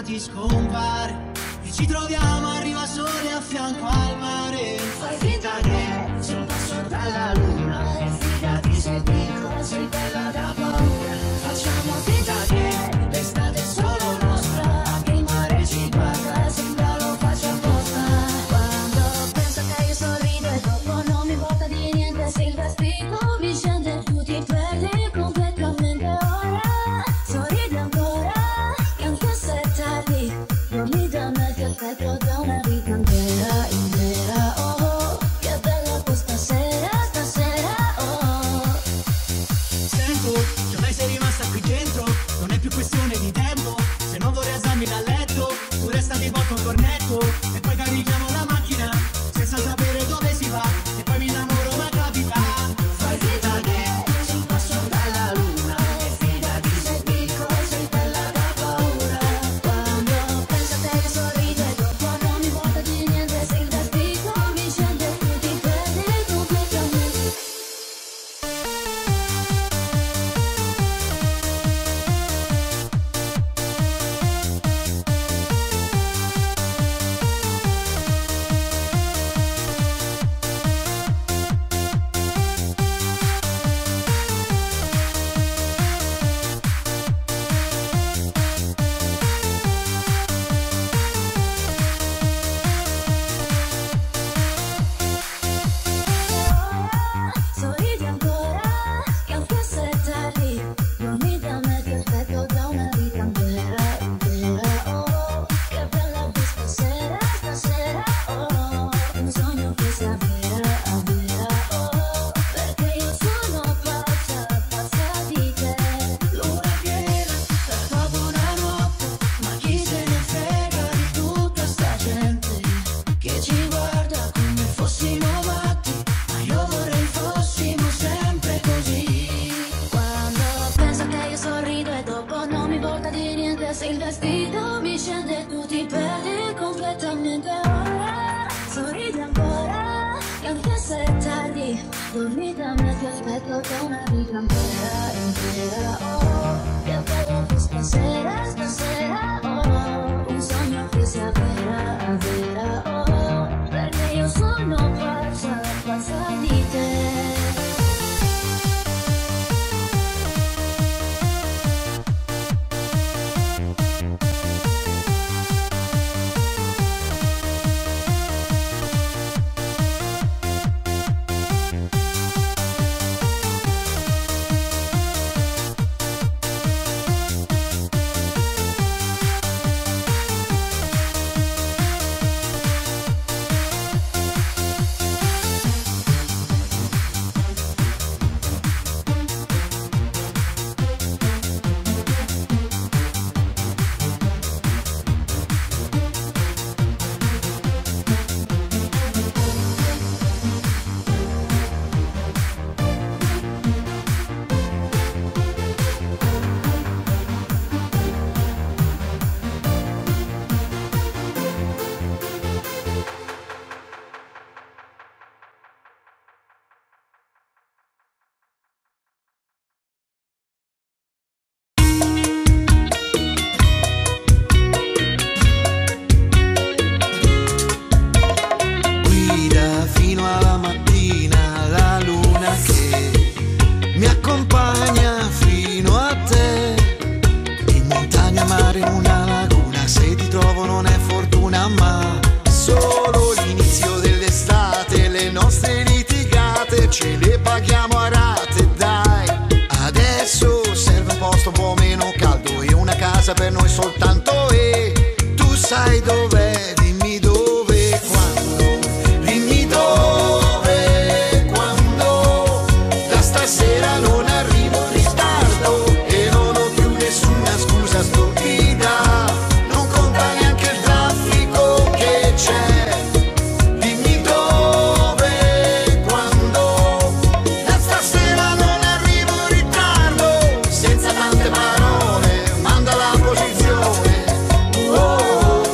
vita ti scompare e ci troviamo a riva soli a fianco al mare. Fai finta che sono passo dalla luna e fidati se dico sei bella da paura. Facciamo finta che l'estate è solo nostra, anche il mare ci guarda, sembra lo faccia apposta. Quando penso che io sorrido e dopo non mi importa di niente se il vestito vicende tu ti perdi completamente. Ora sorridi ancora, che anche se è tardi dormi da me che aspetto da una vita intera, intera. Oh, oh, che bella questa sera, stasera. Oh, oh. Sento che ormai sei rimasta qui dentro, non è più questione di tempo. Se non vorrei alzarmi dal letto, tu resta di botto al cornetto e poi carichiamo la macchina senza sapere dove si va. E poi mi innamoro ma capita. Fai finta che sul passo dalla luna e fidati se dico sei bella da paura. Quando penso a te che sorride e dopo non mi importa di niente se il vestito vicende tu ti perdi completamente. Se il vestito mi scende tu ti perdi completamente. Ora sorridi ancora, e anche se è tardi dormi da me che aspetto da una vita intera, intera. Oh, che bello questa sera, stasera. Oh, un sogno che si avvera, avvera. Oh, perché io sono pazza, pazza di te. Per noi soltanto e tu sai dov'è, dimmi dove, quando, dimmi dove, quando, da stasera non arrivo in ritardo e non ho più nessuna scusa stupida, non conta neanche il traffico che c'è, dimmi dove, quando, da stasera non arrivo in ritardo, senza tante parole.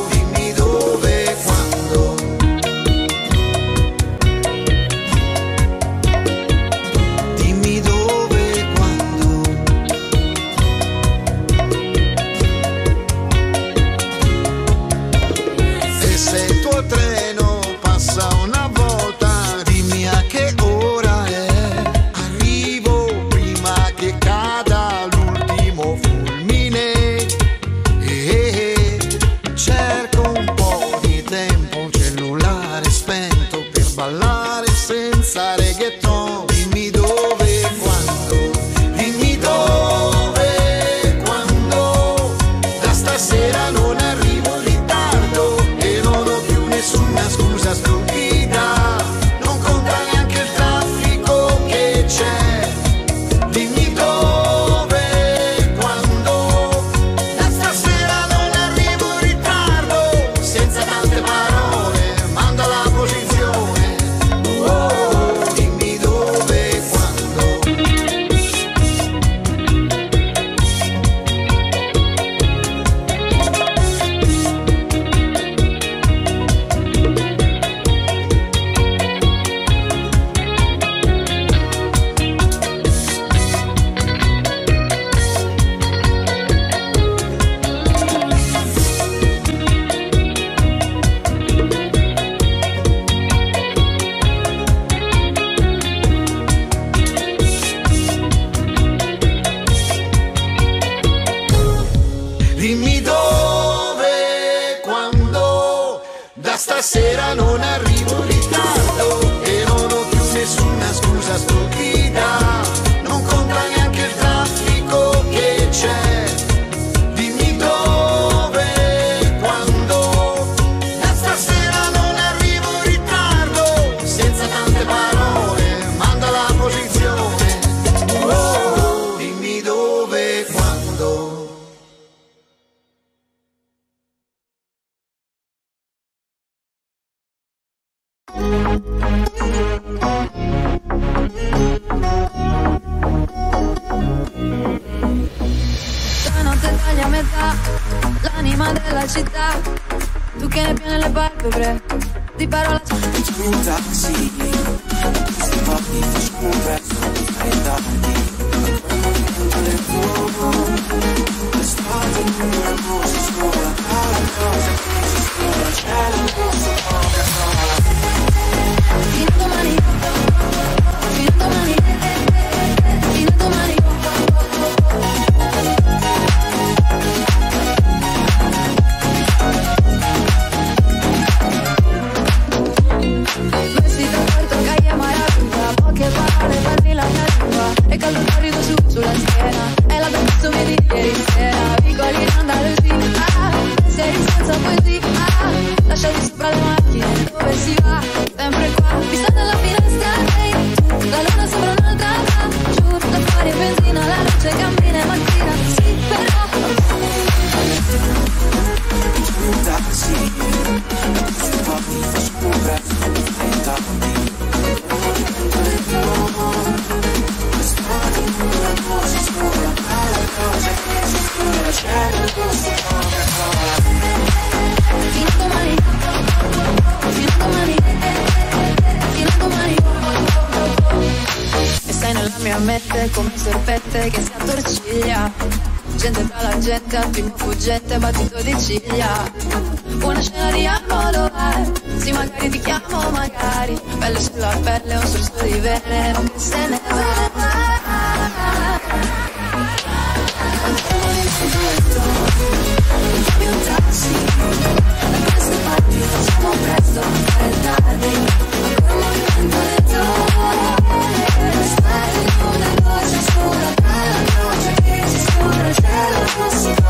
Dimmi dove, la città, tu che ne pieni le palpebre di parola. C'è un taxi, se parli facciamo un verso di freddardi. Alle fuoco, l'estate in cui non posso scuola, alla cosa che non si scuola, c'è la nostra poca sola. Fino a domani, fino a domani. Gente battito di ciglia, una scena di Almodovar. Sì, magari ti chiamo, magari pelle sulla pelle, un sorso di bene, non che se ne va. Dammi un taxi, da queste parti facciamo presto, fare tardi. Ancora un momento dentro, restare con la voce scura, la voce che si scura, c'è la nostra.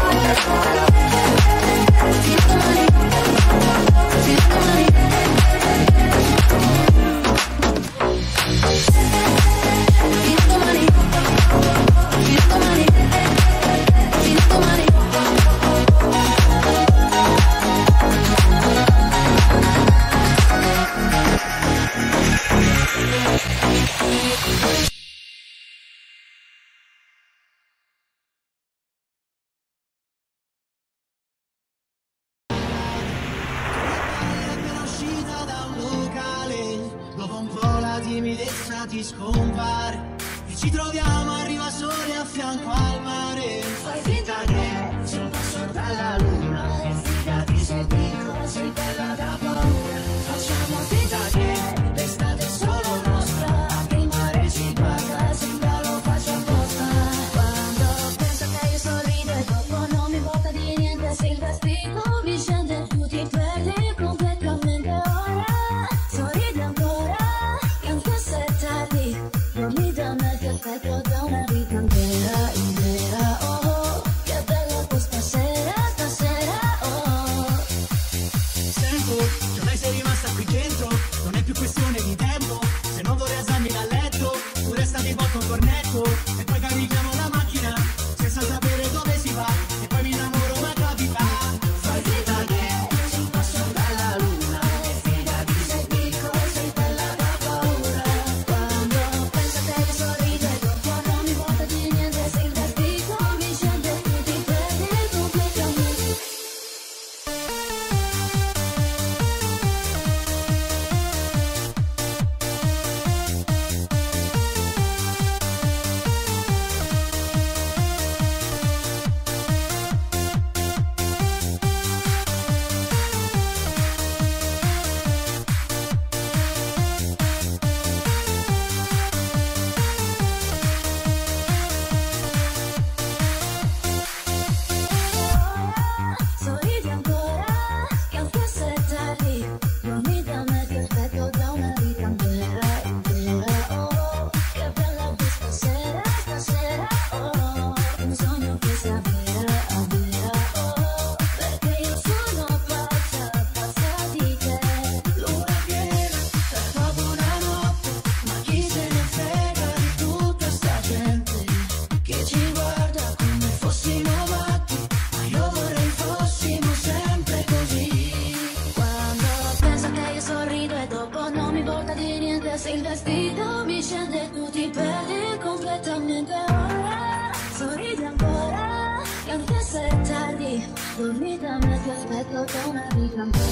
Completamente ora sorridi ancora, anche se è tardi. Dormita mentre aspetto che una vita intera,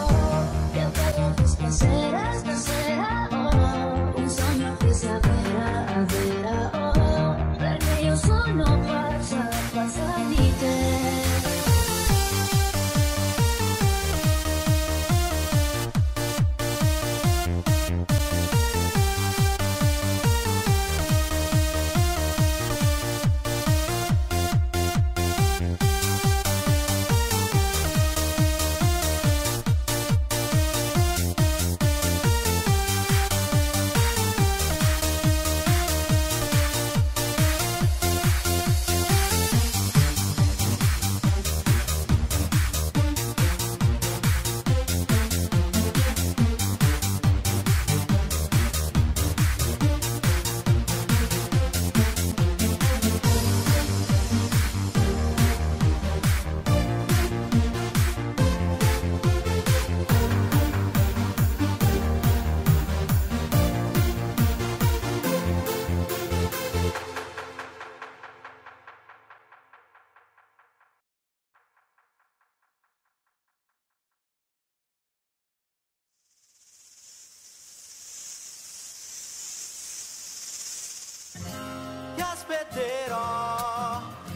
oh, che vedo tu stasera, stasera, oh, un sogno che si avvera, avvera, oh, perché io sono pazza, pazza di te.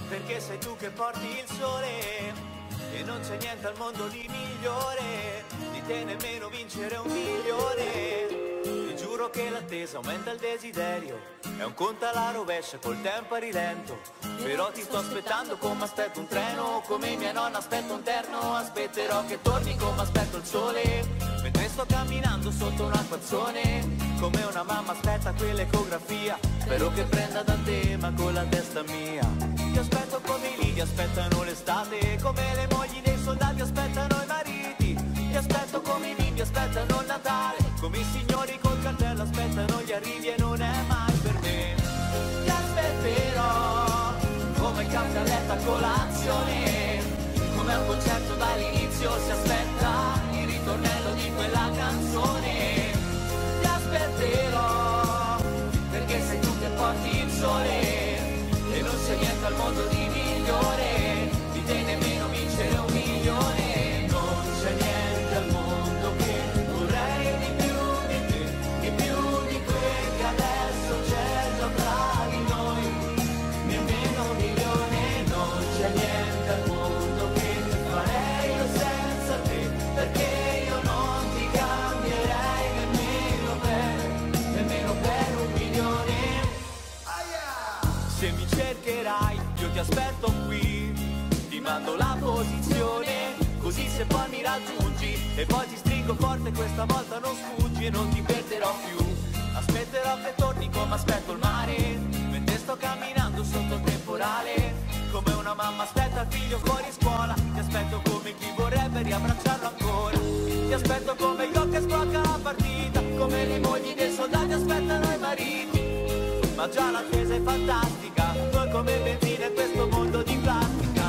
Perché sei tu che porti il sole e non c'è niente al mondo di migliore di te, nemmeno vincere un milione. Ti giuro che l'attesa aumenta il desiderio, è un conto alla rovescia col tempo a rilento. Però ti sto aspettando come aspetto un treno, come mia nonna aspetto un terno. Aspetterò che torni come aspetto il sole, mentre sto camminando sotto un acquazzone. Come una mamma aspetta quell'ecografia, spero che prenda da te ma con la testa mia. Ti aspetto come i lidi aspettano l'estate, come le mogli dei soldati aspettano i mariti. Ti aspetto come i bimbi aspettano il Natale, come i signori col cartello aspettano gli arrivi e non è mai per me. Ti aspetterò come il caffè a letto a colazione, come un concerto dall'inizio si aspetta il ritornello di quella canzone. Ti aspetterò perché sei tu che porti il sole e non c'è niente al mondo di migliore di te, nemmeno vincere un milione. Non c'è niente al mondo che vorrei di più di te, di più di quel che adesso c'è già tra di noi, nemmeno un milione. Non c'è niente al mondo che farei io senza te, perché io non ti cambierei nemmeno per un milione. Se mi cercherai, io ti aspetto qui, ti mando la posizione, così se poi mi raggiungi e poi ti stringo forte, questa volta non sfuggi e non ti perderò più. Aspetterò che torni come aspetto il mare, mentre sto camminando sotto il temporale. Come una mamma aspetta il figlio fuori scuola, ti aspetto come chi vorrebbe riabbracciarlo ancora. Ti aspetto come io che sblocca la partita, come le mogli dei soldati aspettano i mariti. Ma già l'attesa è fantastica, noi come benzina in questo mondo di plastica.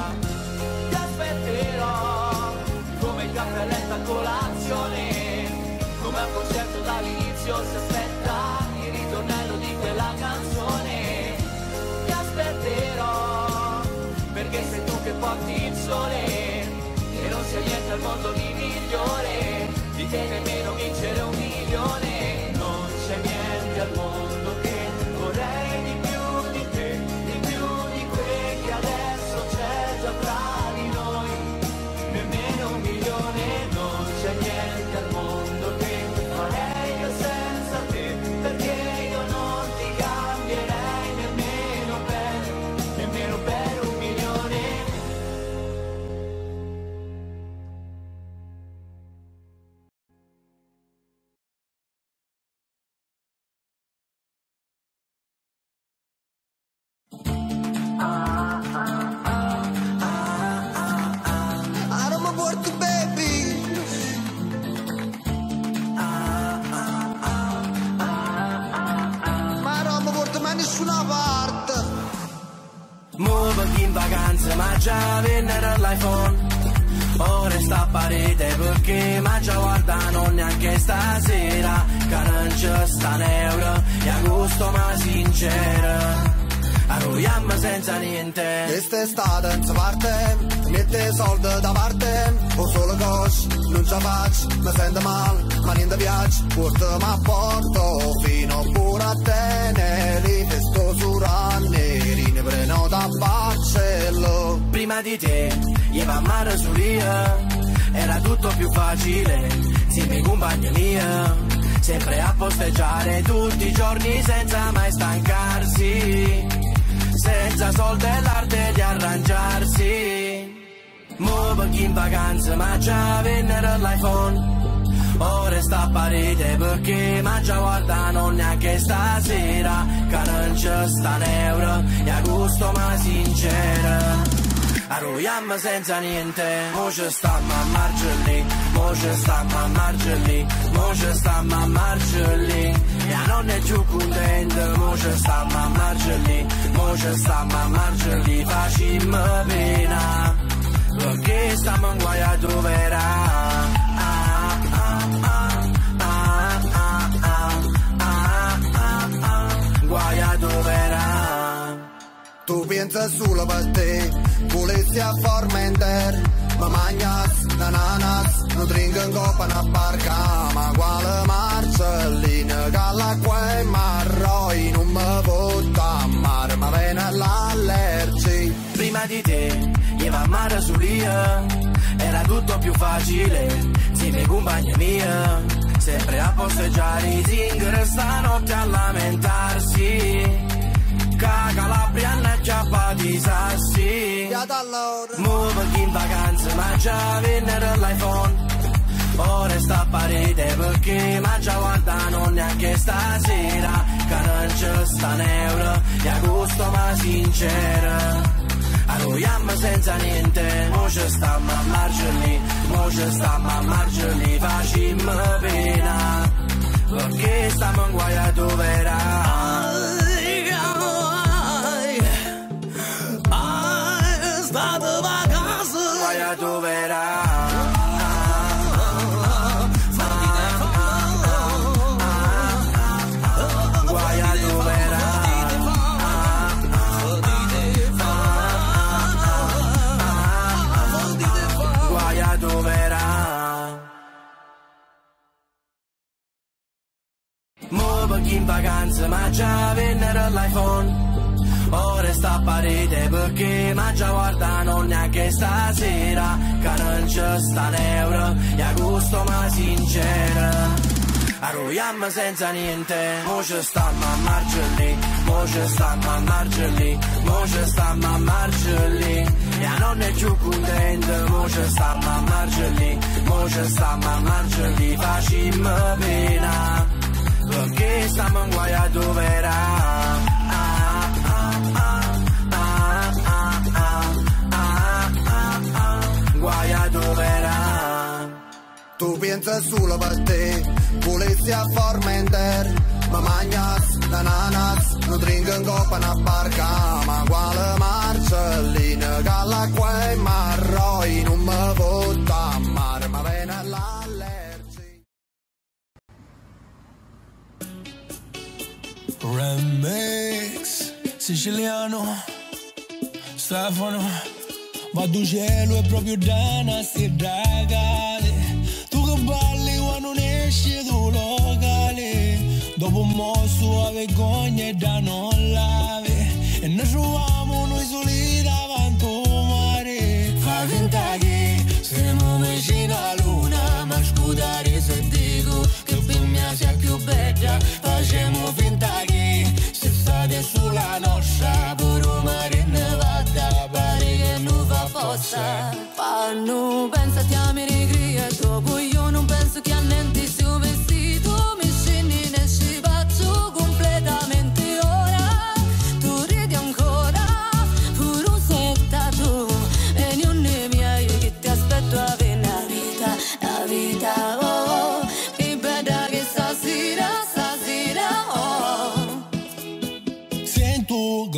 Ti aspetterò come il caffè a letto a colazione, come al concerto dall'inizio si aspetta il ritornello di quella canzone. Ti aspetterò perché sei tu che porti il sole e non c'è niente al mondo di migliore di te, nemmeno vincere un milione. Non c'è niente al mondo che vorrei di più di quel che adesso c'è già tra di noi, nemmeno un milione. Non c'è niente al mondo che farei io senza te, perché io non ti cambierei nemmeno per un milione. Mo' vado in vacanza ma già vendere l'iPhone, ora sta a parete perché ma già guardano neanche stasera, che non c'è sta un euro e a gusto ma sincera. arruiamo senza niente. Quest'estate senza parte, niente soldi da parte, ho solo cosce, non ce la faccio, mi sento male, ma niente piace, portami a porto, fino pure a Tenerife, festo su rannerine, prenota a Barcellona. Prima di te, io a mare su Ria, era tutto più facile, insieme in compagnia mia, sempre a posteggiare tutti i giorni senza mai stancarsi, senza soldi e l'arte di arrangiarsi. Mo' perché in vacanza ma già vennero l'iPhone, ora sta a parete perché ma già guardano neanche stasera, che non c'è sta n'euro e a gusto ma sincera. Arruiamo senza niente, mo' ci stiamo a Margellì, mo' ci stiamo a Margellì, mo' ci stiamo a Margellì, mia nonna è più contenta, mo' ci stiamo a Margellì, mo' ci stiamo a Margellì, facciamo pena, perché stiamo in guai a troverà. Guai a troverà. Tu pensa solo per te, volessi a Formentera, ma mangiassi l'ananas, non drinco in coppa una barca, ma quale Marcellina che all'acqua è marroi, non mi vota a mare, ma viene l'allergia. Prima di te, io a mare su Ria, era tutto più facile, insieme in compagnia mia, sempre a posteggiare i zingari stanotte a lamentarsi, che Calabria è già pati sassi. Mo' perché in vacanza ma già vennero l'iPhone, ora sta a parete perché ma già guardano neanche stasera, che non c'è sta n'euro e a gusto ma sincera. Arruiamo senza niente, mo' ci stiamo a Margellì, mo' ci stiamo a Margellì, facciamo pena, perché stiamo in guai a troverà. Mo' perché in vacanza ma già vennero l'iPhone, ora sta a parete perché ma già guardano neanche stasera, che non c'è sta n'euro e a gusto ma sincera. Arruiamo senza niente, mo' ci stiamo a Margellì, mo' ci stiamo a Margellì, mo' ci stiamo a Margellì, mia nonna è più contenta, mo' ci stiamo a Margellì, mo' ci stiamo a Margellì, facciamo pena, perché stiamo in guai a troverà. Guai a troverà. Tu pensa solo per te, volessi a Formentera, ma mangiassi l'ananas, non drinco in coppa una barca, ma quale Marcellina che all'acqua è marroi, non mi vota a mare, ma viene l'allergia. Remix siciliano Stefano. Vado in cielo è proprio da una serragale, tu che balli quando non esci tu locale, dopo un mosso a vergogna e da non lave, e noi troviamo noi soli davanti al mare. Fa finta che siamo vicini alla luna, ma scudare se dico che per me sia più bella, facciamo finta che se state sulla nostra puro mare ne vada, pare che non Pannu pensa ti ami rigria, dopo io non penso che annenti sul vestito, mi scendi nel scibaccio completamente ora, tu ridi ancora, pure un settato, e niente mia io che ti aspetto a vedere la vita, oh, mi beda che stasera, stasera, oh. Sento che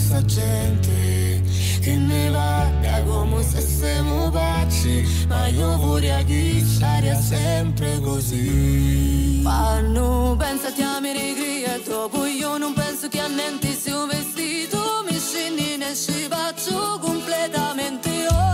sta gente che ne vaga come se siamo baci, ma io vorrei che sarebbe sempre così. Fanno, pensati a me regreto, poi io non penso che a niente sia un vestito, mi scendi e ci bacio completamente ora.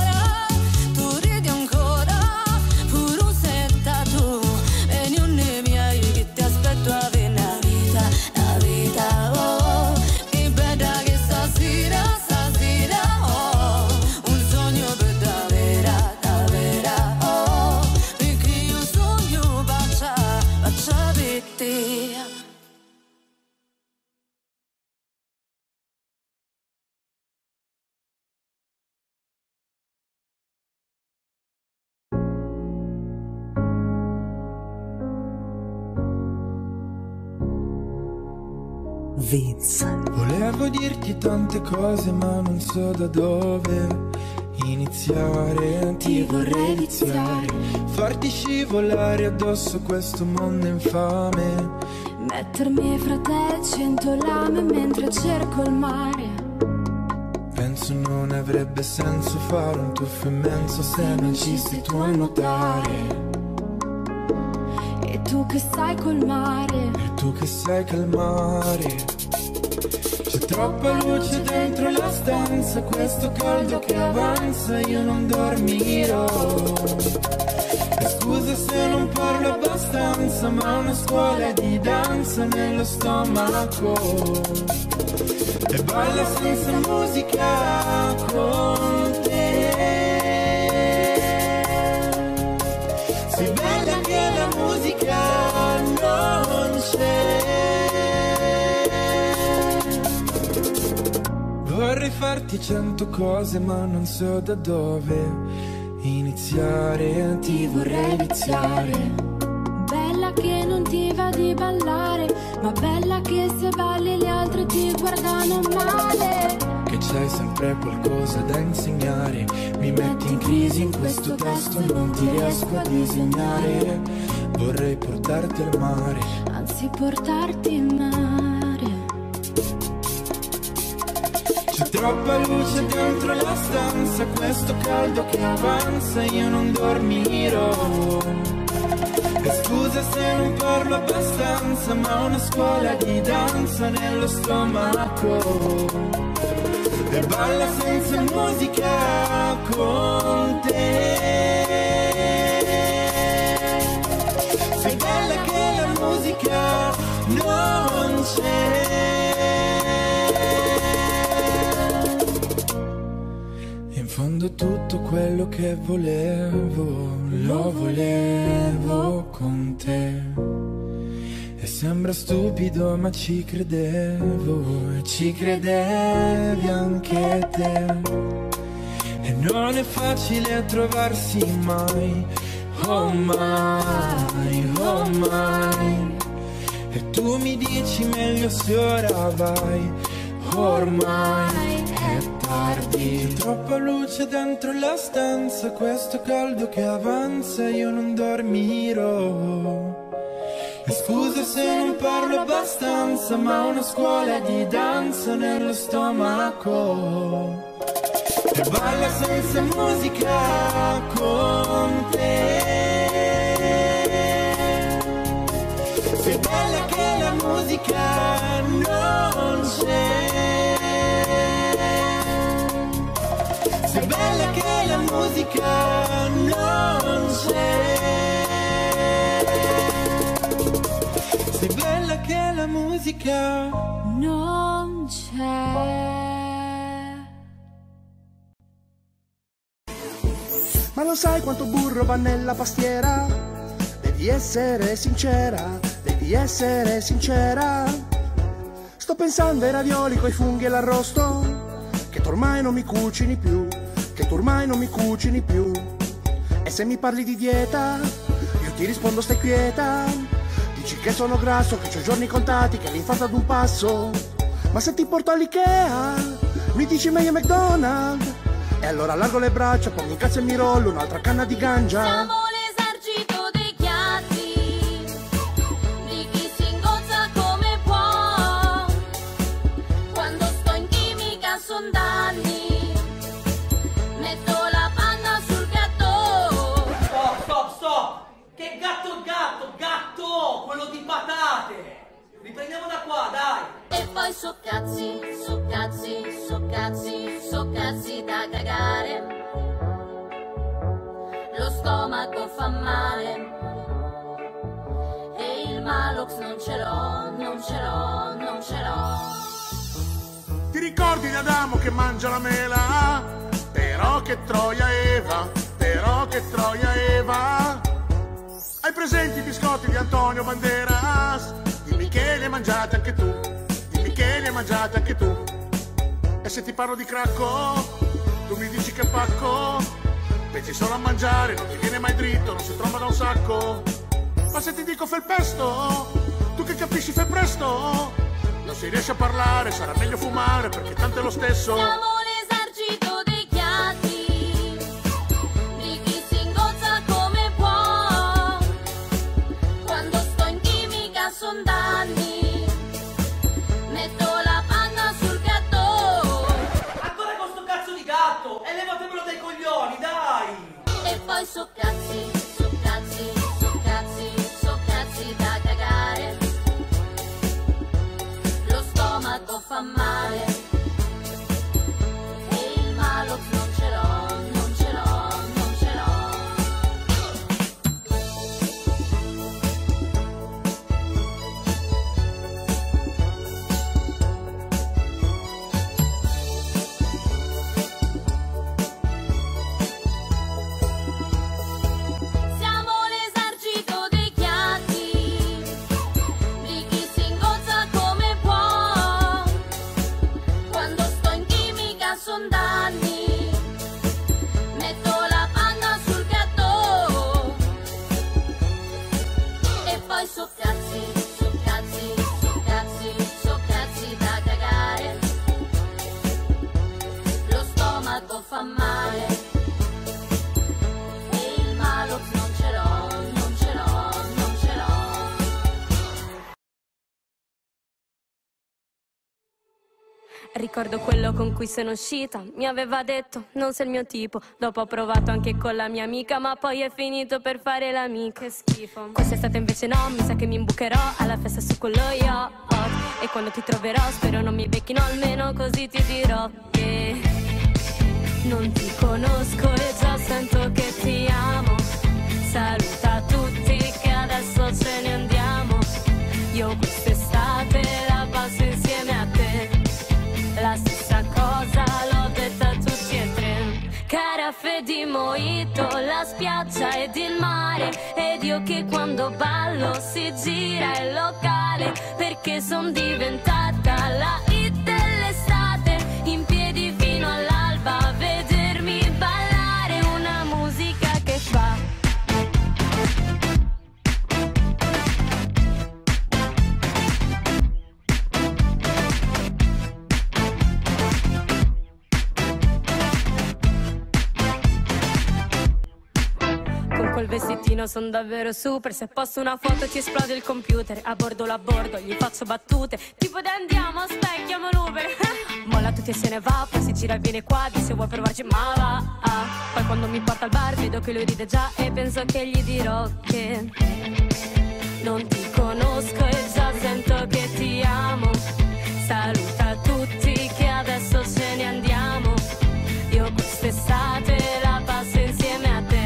Vince. Volevo dirti tante cose ma non so da dove iniziare. Ti vorrei iniziare, farti scivolare addosso questo mondo infame, mettermi fra te 100 lame mentre cerco il mare. Penso non avrebbe senso fare un tuffo immenso se non ci sei tu a nuotare. E tu che sai colmare, e tu che sai calmare. C'è troppa luce dentro la stanza, questo caldo che avanza, io non dormirò. Scusa se non parlo abbastanza, ma una scuola di danza nello stomaco. E balla senza musica con te. Sei bella che la musica non c'è. Vorrei farti 100 cose ma non so da dove iniziare. Ti vorrei viziare, bella che non ti va di ballare, ma bella che se balli gli altri ti guardano male. Che c'hai sempre qualcosa da insegnare, mi metti in crisi in questo testo, non ti riesco a disegnare. Vorrei portarti al mare, anzi portarti in mare. C'è troppa luce dentro la stanza, questo caldo che avanza, io non dormirò. E scusa se non parlo abbastanza, ma una scuola di danza nello stomaco. E balla senza musica con te. Sei bella che la musica non c'è. In fondo tutto quello che volevo, lo volevo con te. E sembra stupido ma ci credevo, e ci credevi anche te. E non è facile trovarsi mai, oh mai, oh mai. E tu mi dici meglio se ora vai, ormai è tardi. C'è troppa luce dentro la stanza, questo caldo che avanza, io non dormirò. E scusa se non parlo abbastanza, ma una scuola di danza nello stomaco. E balla senza musica con te. Sei bella che la musica non c'è. Sei bella che la musica non c'è. Sei bella che la musica non c'è. Ma lo sai quanto burro va nella pastiera? Devi essere sincera, devi essere sincera. Sto pensando ai ravioli coi funghi e l'arrosto, che tu ormai non mi cucini più, che tu ormai non mi cucini più. E se mi parli di dieta, io ti rispondo stai quieta. Dici che sono grasso, che ho i giorni contati, che l'infarto ad un passo. Ma se ti porto all'Ikea, mi dici meglio McDonald's. E allora allargo le braccia, poi mi incazzo e mi rollo un'altra canna di ganja. Siamo l'esercito dei chiazzi, di chi si ingozza come può. Quando sto in chimica tavolo di patate. Riprendiamo da qua, dai. E poi so cazzi, so cazzi, so cazzi, so cazzi da cagare. Lo stomaco fa male e il Malox non ce l'ho, non ce l'ho, non ce l'ho. Ti ricordi di Adamo che mangia la mela? Però che troia Eva, però che troia Eva. Hai presenti i biscotti di Antonio Banderas? Dimmi che li hai mangiati anche tu, dimmi che li hai mangiati anche tu. E se ti parlo di cracco, tu mi dici che pacco. Pensi solo a mangiare, non ti viene mai dritto, non si tromba da un sacco. Ma se ti dico felpesto, tu che capisci fai presto. Non si riesce a parlare, sarà meglio fumare, perché tanto è lo stesso. Siamo l'esercito dei chiatti, di chi si ingozza come può. Quando sto in chimica son da poi so cazzi, so cazzi, so cazzi, so cazzi da cagare. Lo stomaco fa male e il Malox non ce l'ho, non ce l'ho, non ce l'ho. So cazzi, so cazzi, so cazzi, so cazzi da cagare. Lo stomaco fa male e il Malox non ce l'ho, non ce l'ho, non ce l'ho. Ricordo quello con cui sono uscita, mi aveva detto non sei il mio tipo. Dopo ho provato anche con la mia amica, ma poi è finito per fare l'amica. Che schifo. Quest'estate invece no, mi sa che mi imbucherò alla festa su quello yacht. E quando ti troverò spero non mi becchino, almeno così ti dirò che non ti conosco e già sento che ti amo. Saluta tutti che adesso ce ne andiamo. Io quest'estate la passo insieme a te. La stessa cosa l'ho detta a tutti e tre. Caraffè di mojito, la spiaggia ed il mare. Ed io che quando ballo si gira il locale. Perché son diventata la hit dell'estate. In piedi fino all'alba a vedermi ballare una musica che fa. Col vestitino son davvero super, se posto una foto ci esplode il computer. A bordo, gli faccio battute, tipo dai andiamo, specchiamo l'Uber. Molla tutti e se ne va, poi si gira e viene qua, di se vuoi provarci ma va. Poi quando mi porta al bar vedo che lui ride già e penso che gli dirò che non ti conosco e già sento che ti amo. Saluta tutti che adesso ce ne andiamo. Io quest'estate la passo insieme a te.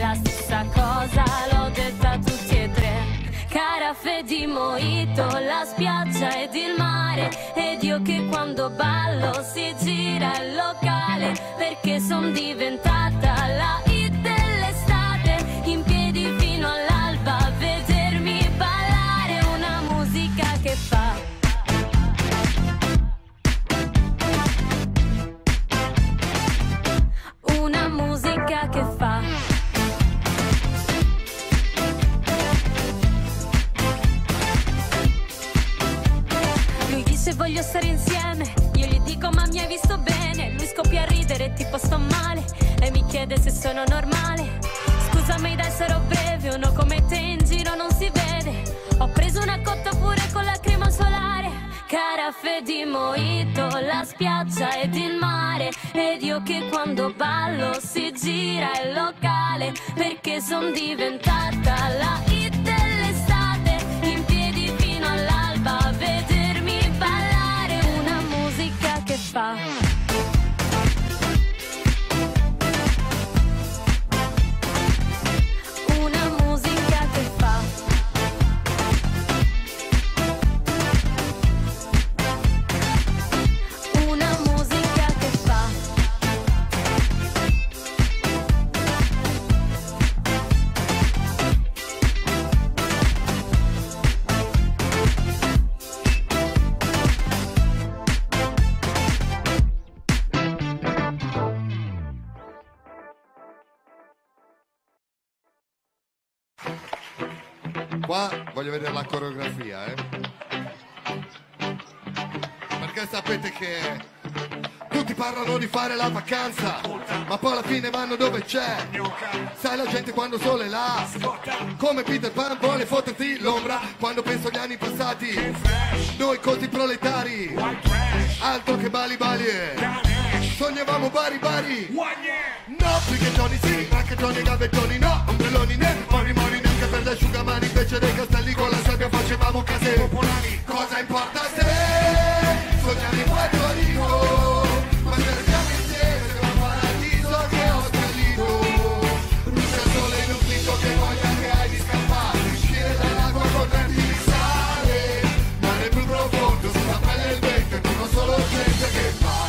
La stessa cosa l'ho detta a tutti e tre. Caraffè di mojito, la spiaggia ed il mare. Ed io che quando ballo si gira il locale. Perché son diventata la hit dell'estate. In piedi fino all'alba a vedermi ballare una musica che fa. Una musica che fa. Voglio stare insieme, io gli dico ma mi hai visto bene. Lui scoppia a ridere tipo sto male e mi chiede se sono normale. Scusami dai sarò breve, uno come te in giro non si vede. Ho preso una cotta pure con la crema solare. Caraffè di mojito, la spiaggia ed il mare. Ed io che quando ballo si gira il locale. Perché son diventata la hit dell'estate. qua voglio vedere la coreografia, perché sapete che tutti parlano di fare la vacanza, ma poi alla fine vanno dove c'è. Sai, la gente quando il sole è là, come Peter Pan vuole fotterti l'ombra. Quando penso agli anni passati, noi così proletari, altro che Bali Bali, sognavamo Bari Bari. No, più che Johnny sì, anche Johnny Gavettoni no, ombrelloni né, mori mori né, per le asciugamani, invece dei castelli con la sabbia facevamo case popolari. Cosa importa se sognare Puerto Rico, ma cerchiamo insieme se un paradiso che è ostellito, luce al sole in un fritto che voglia che hai di scappare, uscire dall'acqua con tanti di sale, mare più profondo sulla pelle il vento e non solo gente che parla.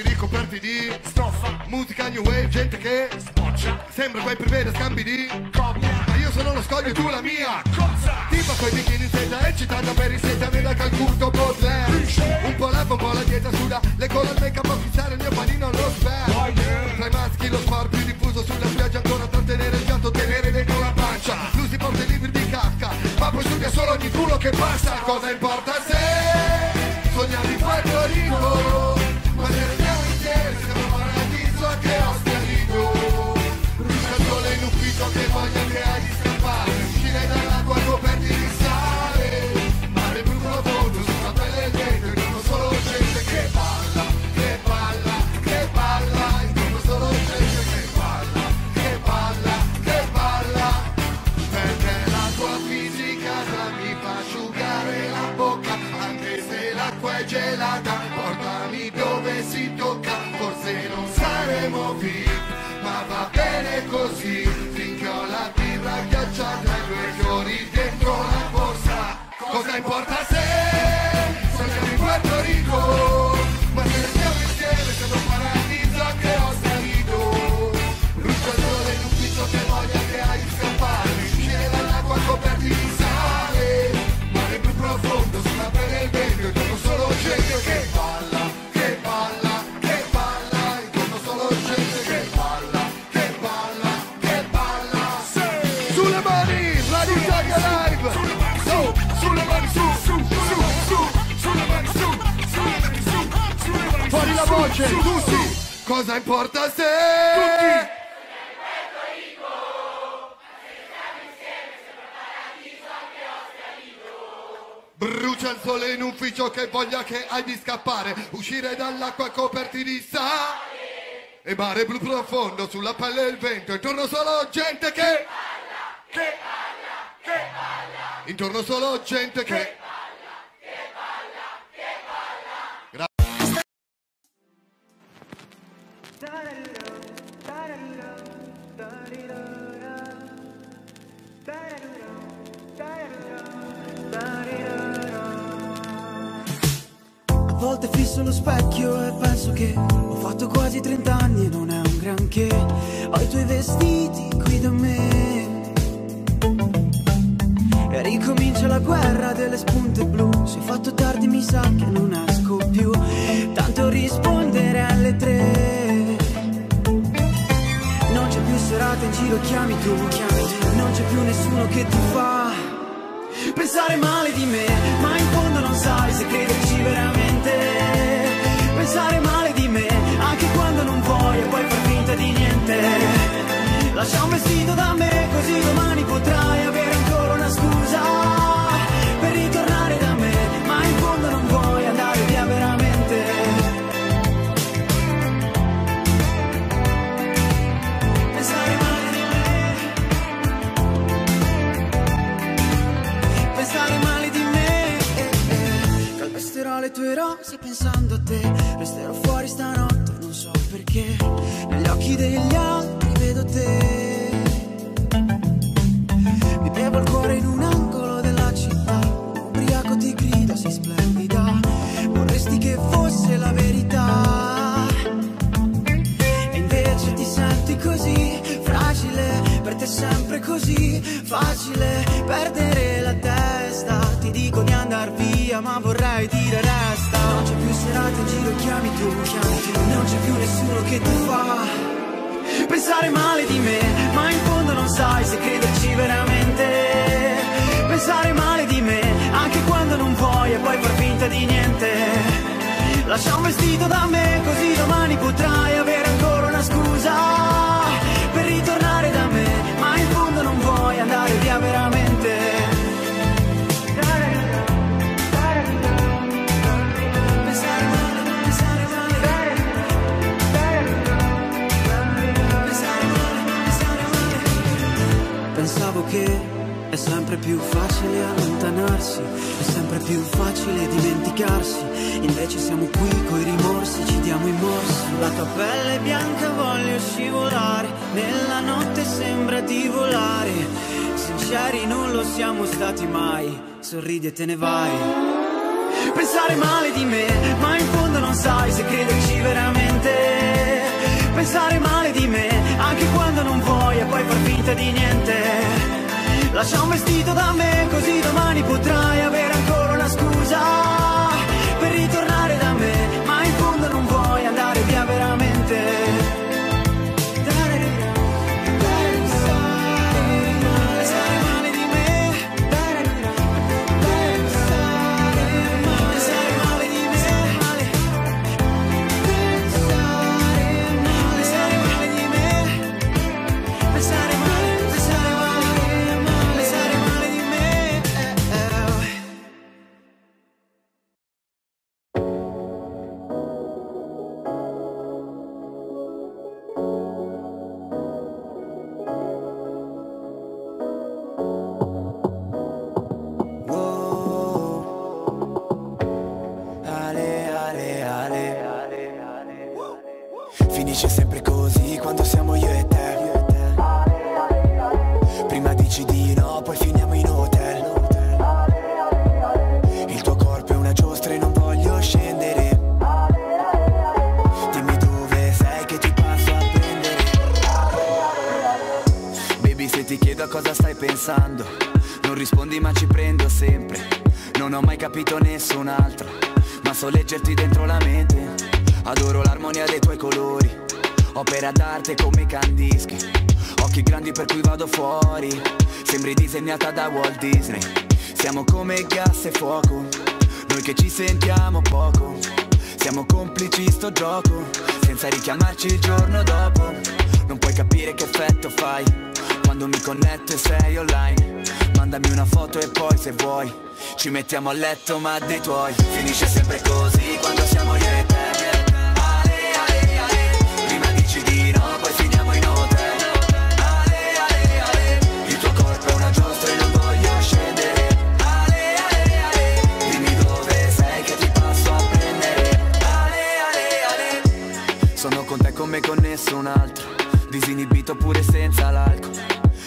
Ricoperti di stoffa, musica new wave, gente che sboccia, sembra poi privere scambi di coppia, ma io sono lo scoglio e tu la mia cozza, tipo coi bikini in seta eccitata per il seta, veda Calcutta Baudelaire, un po' lava, un po' la dieta suda, le colonne che può fissare il mio panino allo sper, oh yeah. Tra i maschi lo sport più diffuso sulla spiaggia, ancora trattenere il piatto, tenere dentro la pancia, lui si porta i libri di cacca, ma poi studia solo ogni culo che passa. Cosa importa se sognavi Puerto Rico, ma cerchiamo insieme se un paradiso che ho schiarito, brucia il sole in ufficio che voglia che hai di scappare, uscire dall'acqua coperti di sale, mare più profondo sulla pelle dentro, intorno solo gente che balla, che balla, che balla, intorno solo gente che balla, che balla, che balla, perché la tua fisica la mi fa asciugare la bocca, anche se l'acqua è gelata, portami dove si tocca, forse non saremo via, ma va bene così, finché ho la birra ghiacciata e due fiori dentro la borsa. Cosa importa se sono in Puerto Rico, ma se restiamo insieme siamo un paradiso che ho salito, luce al sole in un ufficio che voglia che hai di scappare, uscire dall'acqua coperti di sale, mare più profondo sulla pelle il vento, trovo solo gente che balla. Voce, tu sì. Cosa importa se tutti brucia il sole in ufficio che voglia che hai di scappare, uscire dall'acqua coperti di sale e mare blu profondo sulla pelle il vento, intorno solo gente che parla, che parla, che parla, intorno solo gente che a volte fisso lo specchio e penso che ho fatto quasi 30 anni e non è un granché. Ho i tuoi vestiti qui da me e ricomincia la guerra delle spunte blu. Se è fatto tardi mi sa che non esco più, tanto rispondere alle 3. Non c'è più serata in giro, chiami tu, chiami tu. Non c'è più nessuno che ti fa pensare male di me, ma in fondo non sai se crederci veramente. Pensare male di me, anche quando non vuoi e poi far finta di niente. Lascia un vestito da me, così domani potrai avere ancora una scusa per ritornare da me, ma in fondo non vuoi andare via veramente. Pensare male di me, pensare male di me, calpesterò le tue rose pensando a te, resterò fuori stanotte non so perché, negli occhi degli altri vedo te, mi bevo il cuore in un angolo della città, ubriaco ti grido sei splendida, vorresti che fosse la verità, e invece ti senti così fragile, per te è sempre così facile perdere la testa, ti dico di andar via ma vorrei dire resta, non c'è più serata guardate in giro, chiami tu, non c'è più nessuno che ti fa pensare male di me, ma in fondo non sai se crederci veramente. Pensare male di me, anche quando non vuoi e poi far finta di niente. Lascia un vestito da me, così domani potrai avere ancora una scusa per ritornare da me, ma in fondo non vuoi andare via veramente. Pensavo che è sempre più facile allontanarsi, è sempre più facile dimenticarsi, invece siamo qui coi rimorsi, ci diamo i morsi. La tua pelle bianca voglio scivolare, nella notte sembra di volare, sinceri non lo siamo stati mai, sorridi e te ne vai. Pensare male di me, ma in fondo non sai se crederci veramente. Pensare male di me, anche quando non vuoi e poi far finta di niente. Lascia un vestito da me, così domani potrai avere ancora una scusa per ritornare da me, ma in fondo non vuoi andare via veramente. Non rispondi ma ci prendo sempre, non ho mai capito nessun altro, ma so leggerti dentro la mente. Adoro l'armonia dei tuoi colori, opera d'arte come i candischi, occhi grandi per cui vado fuori, sembri disegnata da Walt Disney. Siamo come gas e fuoco, noi che ci sentiamo poco, siamo complici sto gioco, senza richiamarci il giorno dopo. Non puoi capire che effetto fai quando mi connetto e sei online. Mandami una foto e poi se vuoi ci mettiamo a letto ma dei tuoi. Finisce sempre così quando siamo io e te. Ale, ale, ale, prima dici di no, poi finiamo in hotel. Ale, ale, ale, il tuo corpo è una giostra e non voglio scendere. Ale, ale, ale, dimmi dove sei che ti passo a prendere. Ale, ale, ale, sono con te come con nessun altro, disinibito pure senza l'alcol.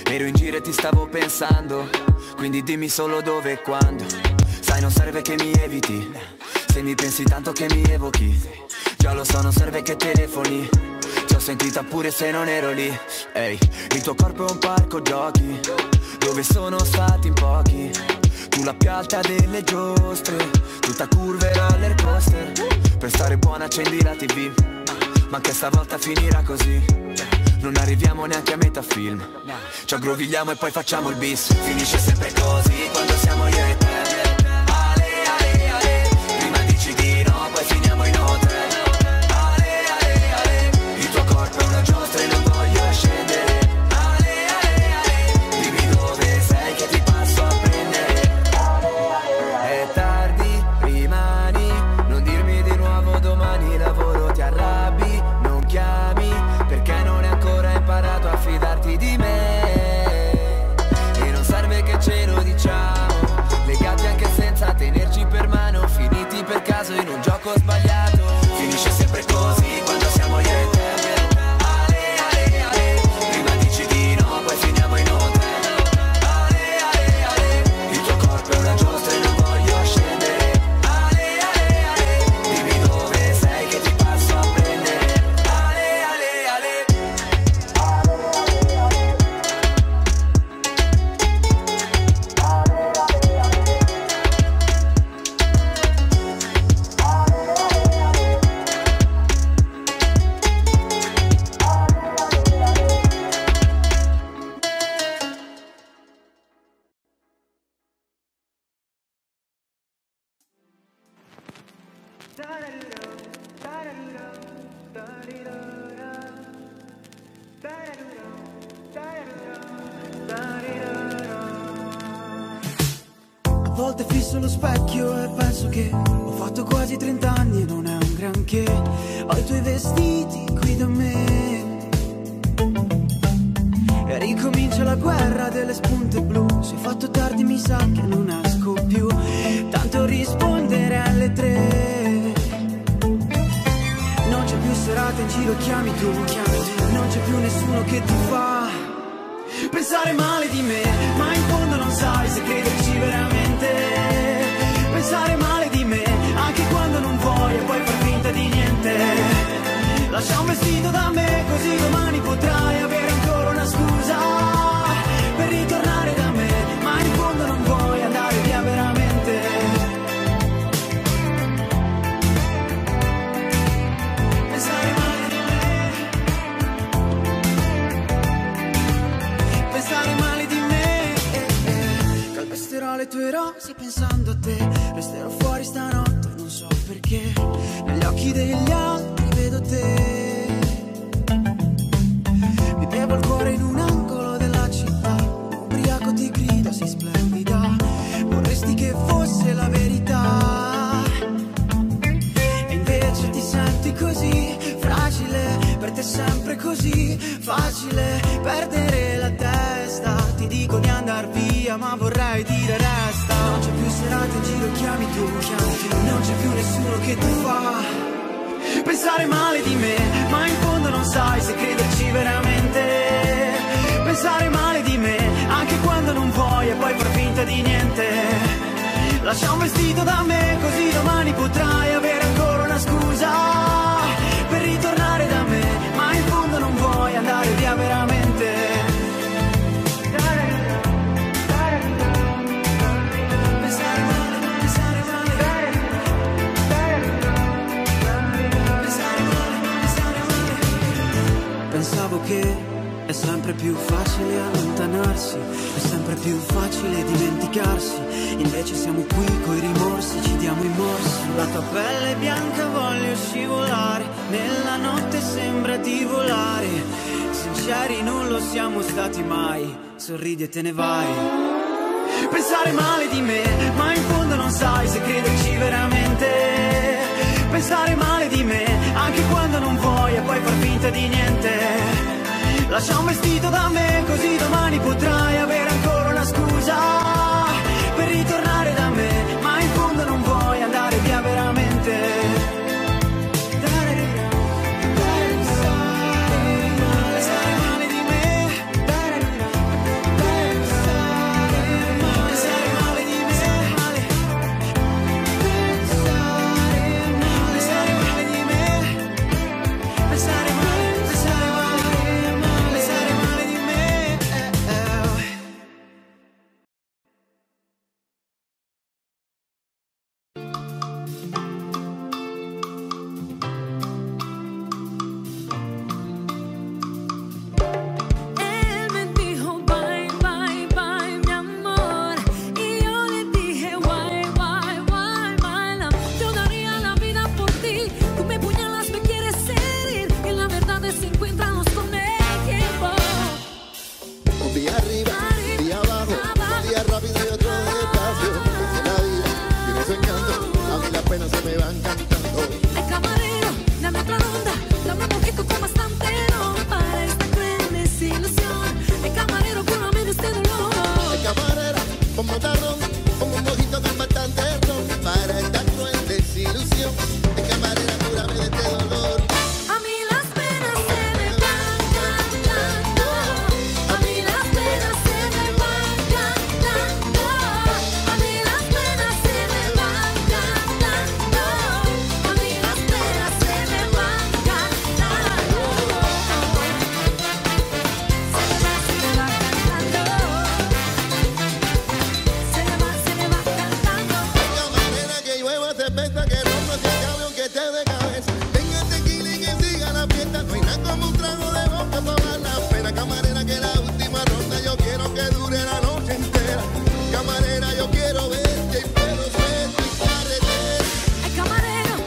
Ero in giro e ti stavo pensando, quindi dimmi solo dove e quando. Sai non serve che mi eviti, se mi pensi tanto che mi evochi. Già lo so non serve che telefoni, ti ho sentita pure se non ero lì. Ehi, hey, il tuo corpo è un parco giochi dove sono stati in pochi. Tu la pialta delle giostre, tutta curva e roller coaster. Per stare buona accendi la TV, ma anche stavolta finirà così. Non arriviamo neanche a metà film, ci aggrovigliamo e poi facciamo il bis. Finisce sempre così quando siamo io e te. Ale, ale, ale, prima dici di no, poi finiamo in hotel. Ale, ale, ale, il tuo corpo è una giostra e non voglio scendere. Ale, ale, ale, dimmi dove sei che ti passo a prendere. È tardi, rimani, non dirmi di nuovo domani lavoro, ti arrabbi, non chiami perché non è imparato a fidarti di me, e non serve che ce lo diciamo, legati A volte fisso lo specchio e penso che ho fatto quasi 30 anni e non è un granché. Ho i tuoi vestiti qui da me e ricomincia la guerra delle spunte blu. Se è fatto tardi mi sa che non esco più, tanto rispondere alle 3. Serata in giro chiami tu, non c'è più nessuno che ti fa pensare male di me, ma in fondo non sai se crederci veramente. Pensare male di me, anche quando non vuoi e poi far finta di niente. Lascia un vestito da me, così domani potrai avere ancora una scusa per ritornare da me, ma in fondo non vuoi andare via veramente. Calpesterò le tue rose pensando a te, resterò fuori stanotte, non so perché. Negli occhi degli altri vedo te, mi bevo il cuore in un angolo della città, ubriaco ti grido sei splendida, vorresti che fosse la verità. E invece ti senti così fragile, per te è sempre così facile perdere la testa. Ti dico di andar via ma vorrei dire resta. Non c'è più serata in giro chiami tu, non c'è più nessuno che ti fa pensare male di me, ma in fondo non sai se crederci veramente. Pensare male di me, anche quando non vuoi e poi far finta di niente. Lascia un vestito da me, così domani potrai avere ancora una scusa per ritornare da me, ma in fondo non vuoi andare via veramente. Pensavo che è sempre più facile allontanarsi, è sempre più facile dimenticarsi, invece siamo qui coi rimorsi, ci diamo i morsi. La tua pelle bianca voglio scivolare, nella notte sembra di volare, sinceri non lo siamo stati mai, sorridi e te ne vai. Pensare male di me, ma in fondo non sai se crederci veramente. Pensare male di me, anche quando non vuoi e poi far finta di niente. Lascia un vestito da me, così domani potrai avere ancora una scusa per ritornare da me, ma in fondo non vuoi andare via veramente. Camarera, yo quiero verte y puedo ser tu parecer. Ay, camarero,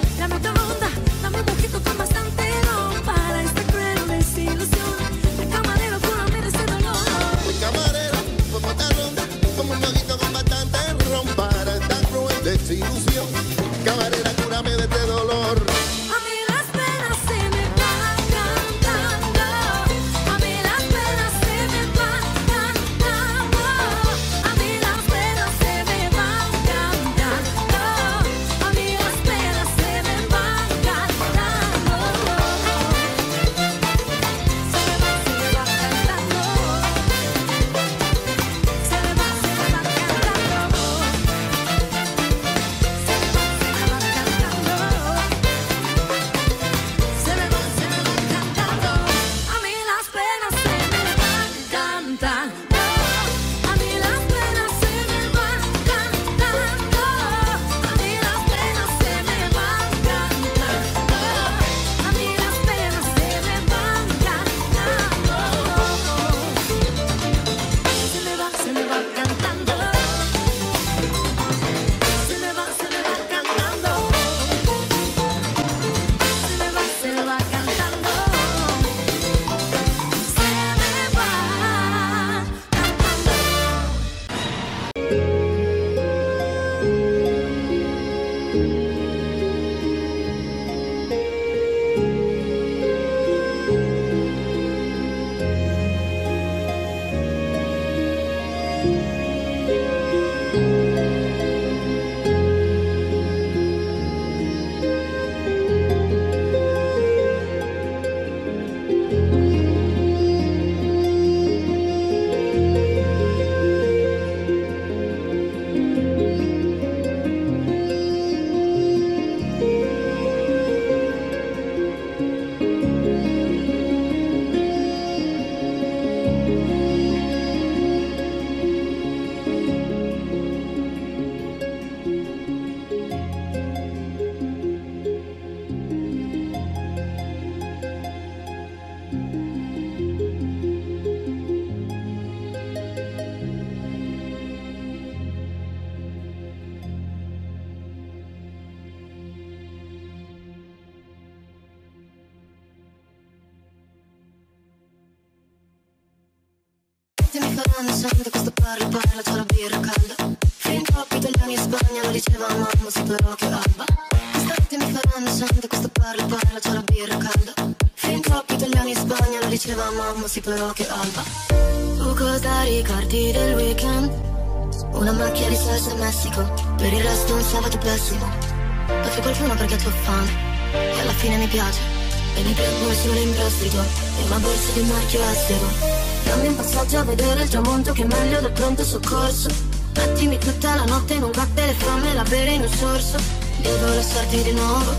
Dammi un passaggio a vedere il tramonto, che è meglio del pronto soccorso. Mettimi tutta la notte in un cappello, fammi la bere in un sorso. Devo lasciarti di nuovo,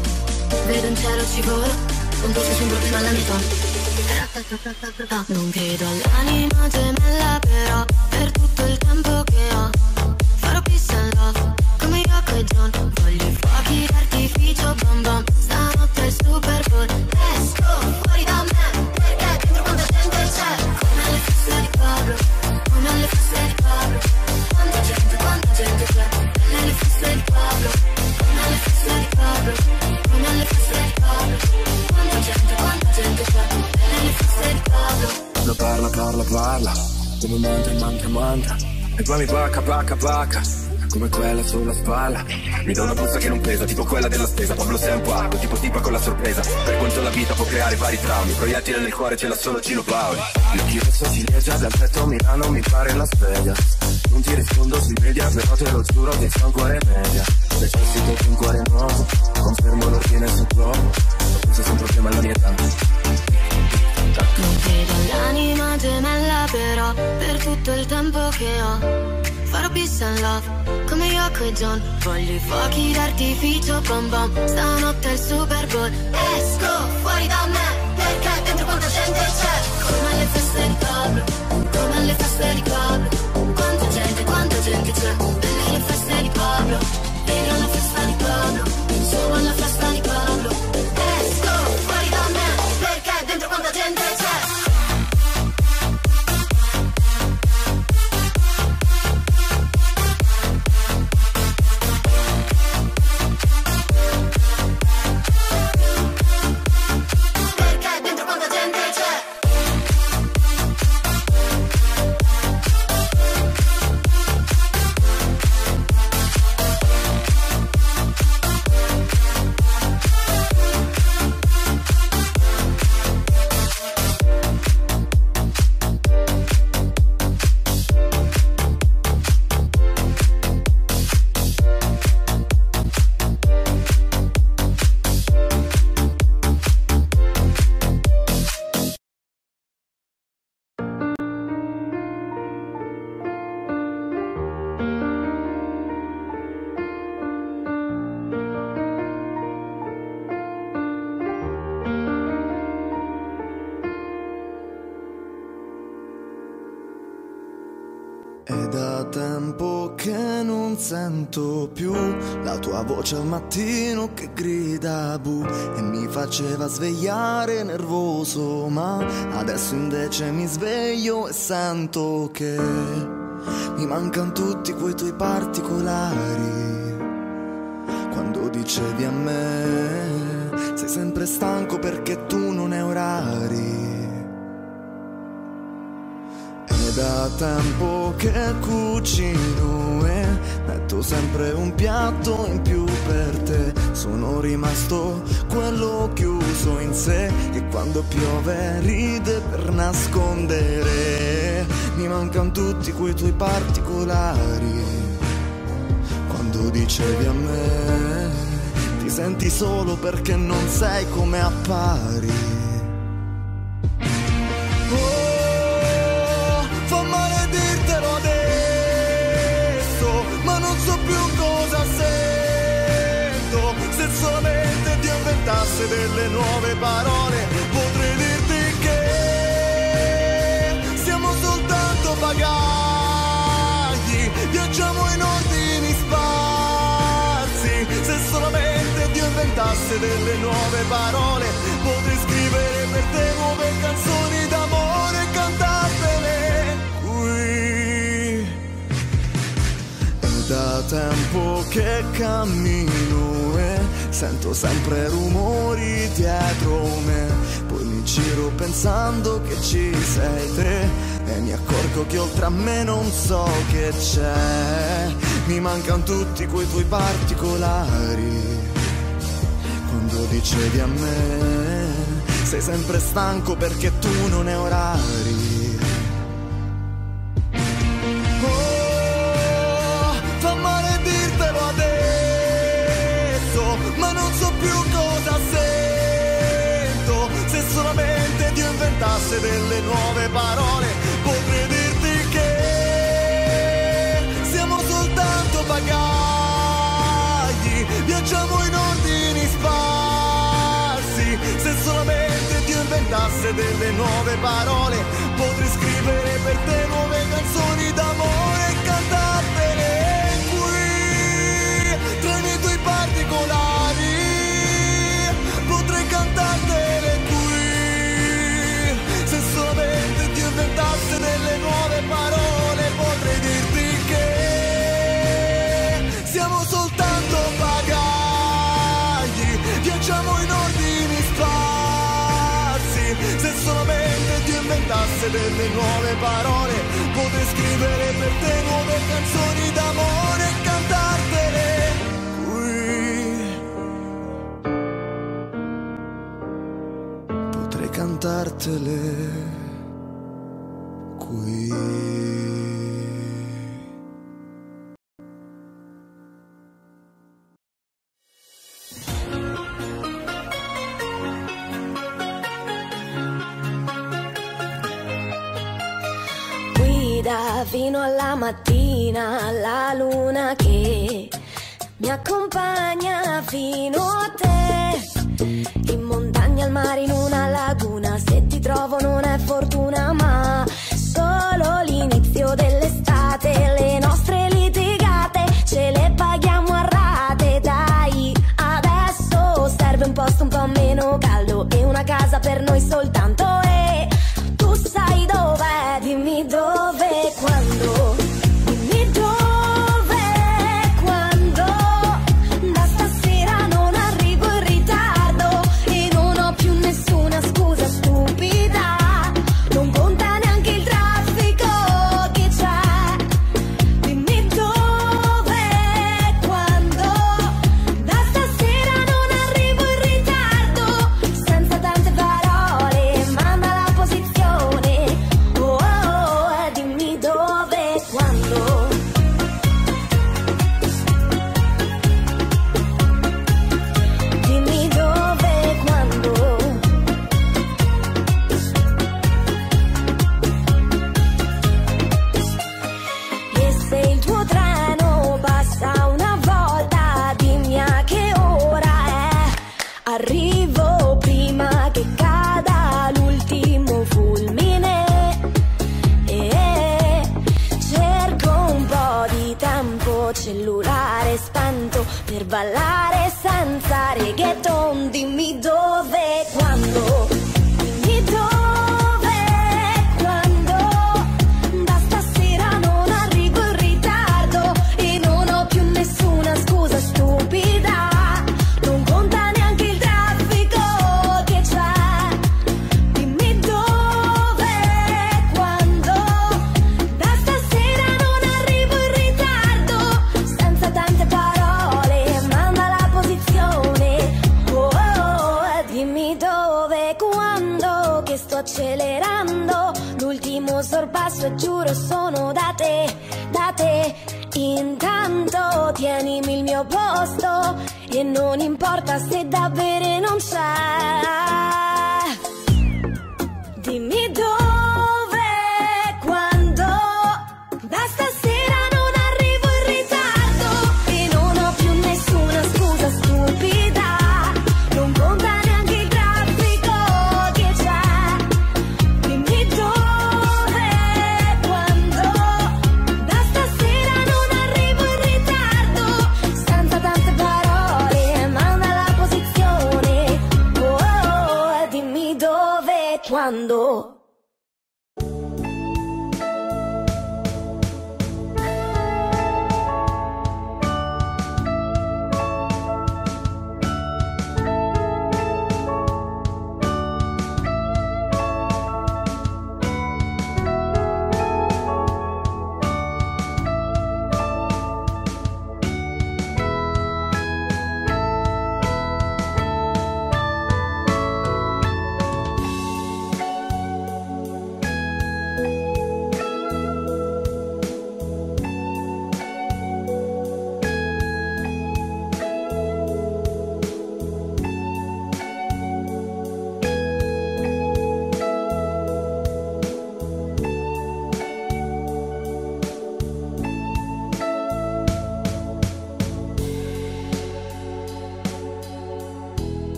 vedo in cielo ci volo, un po' sembro prima la metà. Non credo all'anima gemella però, per tutto il tempo che ho farò peace and love, come Rock e John. Voglio i fuochi d'artificio, bam bam, stanotte è il Super Bowl. Let's go, fuori da me, perché dentro quanta gente c'è. Come alle feste di Pablo, quanta gente c'è. Come alle feste di Pablo, come alle feste di Pablo, come alle feste di Pablo, quanta gente c'è. Come alle feste di Pablo. Lo parla, parla, parla, come manca, manca, manca. E poi mi pacca, pacca, pacca, come quella sulla spalla. Mi dà una busta che non pesa, tipo quella della spesa. Pablo sei un pacco, tipo tipa con la sorpresa. Per quanto la vita può creare vari traumi, proiettile nel cuore ce l'ha solo Gino Paoli. L'occhio rosso ciliegia, dal petto a Milano mi pare la sveglia. Non ti rispondo sui media, però te lo giuro che c'è un cuore media. Necessito di un cuore nuovo, confermo l'ordine sul globo. Questo è un problema alla mia età. Non credo all'anima gemella però, per tutto il tempo che ho farò peace and love, come Yoko e John. Voglio i fuochi d'artificio, bom bom, stanotte è il Super Bowl. Esco fuori da me, perché dentro quanta gente c'è. Come alle feste di Pablo, come alle feste di Pablo, quanta gente c'è. Vieni alle feste di Pablo, vieni alla festa di Pablo, solo alla festa di Pablo. Esco fuori da me, perché dentro quanta gente c'è. Sento più la tua voce al mattino che grida bu, e mi faceva svegliare nervoso, ma adesso invece mi sveglio e sento che mi mancano tutti quei tuoi particolari. Quando dicevi a me sei sempre stanco perché tu non hai orari. Da tempo che cucino e metto sempre un piatto in più per te. Sono rimasto quello chiuso in sé, che quando piove ride per nascondere Mi mancano tutti quei tuoi particolari. Quando dicevi a me ti senti solo perché non sei come appari. Oh, fa male dirtelo adesso, ma non so più cosa sento. Se solamente ti inventasse delle nuove parole potrei dirti che siamo soltanto bagagli, viaggiamo in ordini sparsi. Se solamente ti inventasse delle nuove parole potrei scrivere per te nuove canzoni d'amore e cantartele qui. È da tempo che cammino e sento sempre rumori dietro me, poi mi giro pensando che ci sei te e mi accorgo che oltre a me non so che c'è. Mi mancano tutti quei tuoi particolari. Quando dicevi a me sei sempre stanco perché tu non hai orari. Oh, fa male dirtelo adesso, ma non so più cosa sento. Se solamente Dio inventasse delle nuove parole potrei dirti che siamo soltanto bagagli, viaggiamo in ordini sparsi. Se solamente Dio inventasse delle nuove parole potrei scrivere per te nuove canzoni d'amore e cantartele qui. Tra i tuoi particolari potrei cantartele qui. Se solamente Dio inventasse delle nuove parole potrei dirti che siamo soltanto bagagli, viaggiamo in ordini sparsi. Se solamente Dio inventasse delle nuove parole potrei scrivere per te nuove canzoni d'amore e cantartele. Cantartele qui. Guida fino alla mattina la luna che mi accompagna fino a te. In montagna, al mare, in una laguna, se ti trovo non è fortuna ma solo l'inizio dell'estate. Le nostre litigate ce le paghiamo a rate, dai. Adesso serve un posto un po' meno caldo e una casa per noi soltanto. E tu sai dov'è, dimmi dove e quando. Ballare senza reggaeton, dimmi dove e quando. Dove, quando. te. Intanto tienimi il mio posto e non importa se da bere non c'è. Dimmi dove, quando, basta se quando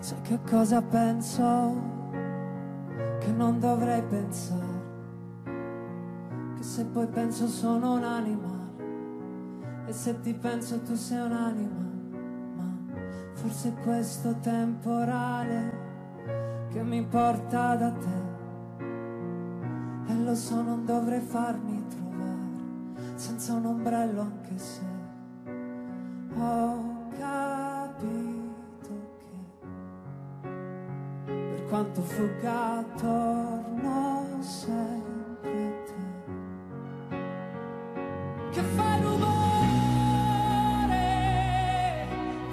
sai che cosa penso? Che non dovrei pensare, che se poi penso sono un animale e se ti penso tu sei un'anima. Ma forse è questo temporale che mi porta da te, e lo so non dovrei farmi trovare senza un ombrello, anche se ho capito quanto fuga attorno sempre te, che fai rumore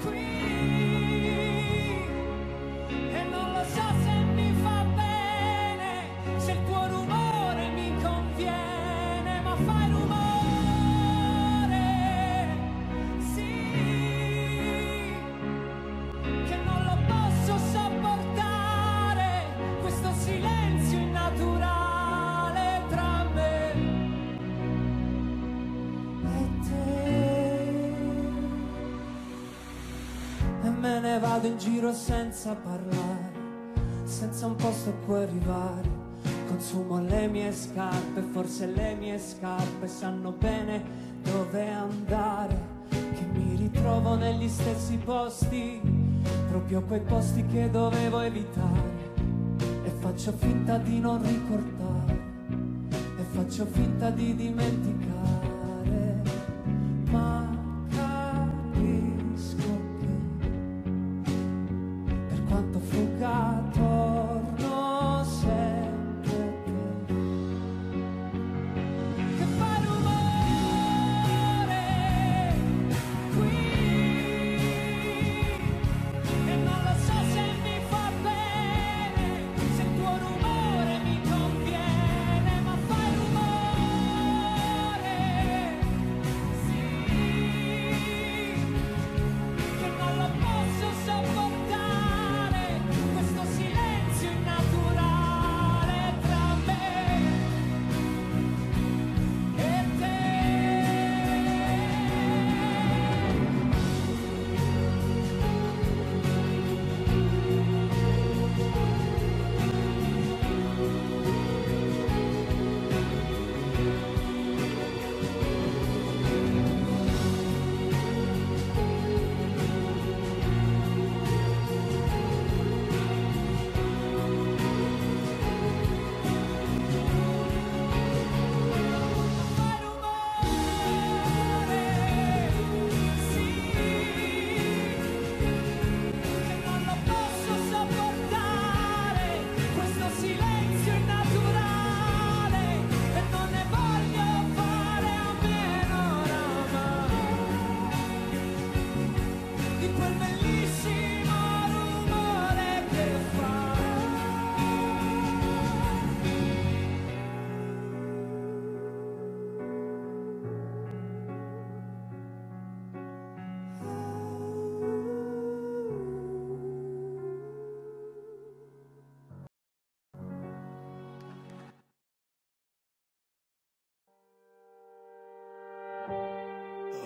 qui e non lo so se mi fa bene, se il tuo rumore mi conviene, ma fai rumore, sì, che non lo posso sopportare. Silenzio innaturale tra me e te, e me ne vado in giro senza parlare, senza un posto a cui arrivare. Consumo le mie scarpe, forse le mie scarpe sanno bene dove andare, che mi ritrovo negli stessi posti, proprio quei posti che dovevo evitare. Faccio finta di non ricordare e faccio finta di dimenticare, ma capisco che per quanto fuga torno sempre te, che fa rumore qui e non lo so se mi fa bene, tuo rumore mi conviene, ma fai rumore.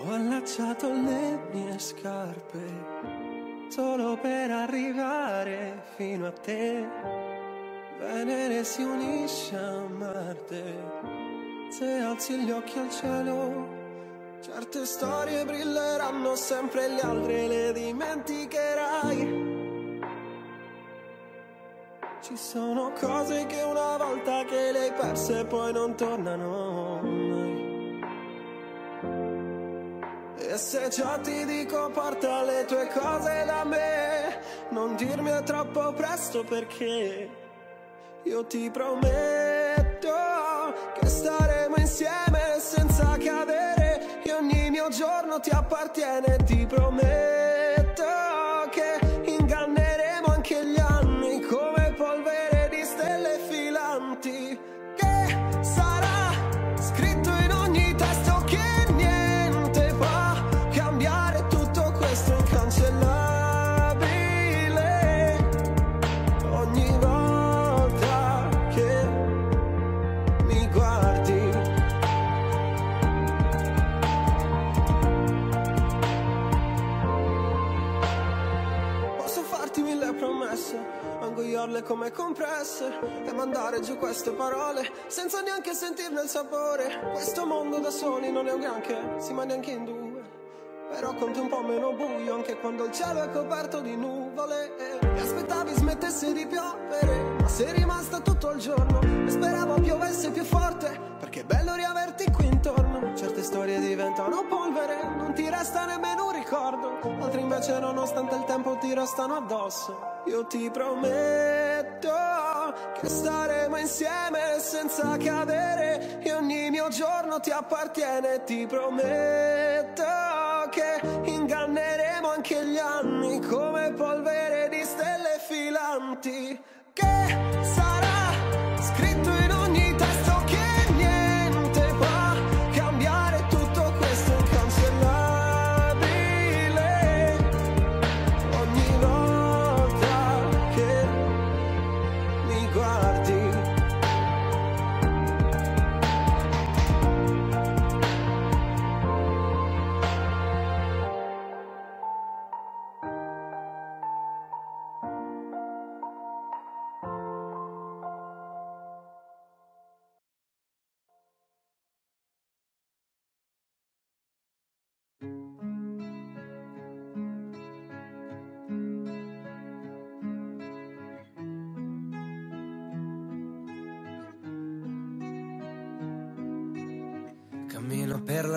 Ho allacciato le mie scarpe solo per arrivare fino a te. Venere si unisce a Marte, se alzi gli occhi al cielo. Certe storie brilleranno sempre, le altre le dimenticherai. Ci sono cose che una volta che le hai perse poi non tornano mai. E se già ti dico porta le tue cose da me, non dirmi è troppo presto, perché io ti prometto che staremo insieme senza cadere, e ogni mio giorno ti appartiene. Ti prometto che inganneremo anche gli anni come polvere di stelle filanti, che sarà scritto in ogni testo che niente può cambiare tutto questo incancellabile. Ogni volta che mi guardi posso farti mille promesse, anguiarle come compresse e mandare giù queste parole senza neanche sentirne il sapore. Questo mondo da soli non è un granché, si mangia anche in due, però conti un po' meno buio anche quando il cielo è coperto di nuvole. E aspettavi smettesse di piovere, ma sei rimasta tutto il giorno e speravo piovesse più forte, perché è bello riaverti qui intorno. Certe storie diventano polvere, non ti resta nemmeno un ricordo, altri invece nonostante il tempo ti restano addosso. Io ti prometto che staremo insieme senza cadere, e ogni mio giorno ti appartiene. Ti prometto che inganneremo anche gli anni come polvere di stelle filanti, che sarà scritto in ogni testo che